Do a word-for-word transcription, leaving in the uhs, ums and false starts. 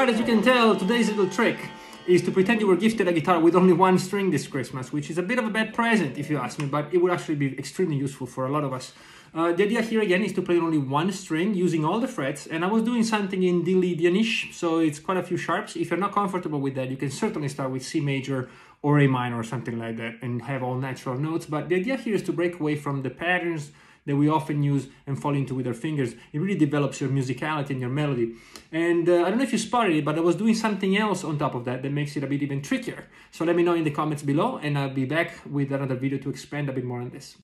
Alright, as you can tell, today's little trick is to pretend you were gifted a guitar with only one string this Christmas, which is a bit of a bad present if you ask me, but it would actually be extremely useful for a lot of us. Uh, the idea here again is to play only one string using all the frets, and I was doing something in D Lydian-ish, so it's quite a few sharps. If you're not comfortable with that, you can certainly start with C major or A minor or something like that and have all natural notes, but the idea here is to break away from the patterns that we often use and fall into with our fingers. It really develops your musicality and your melody. And uh, I don't know if you spotted it, but I was doing something else on top of that that makes it a bit even trickier. So let me know in the comments below, and I'll be back with another video to expand a bit more on this.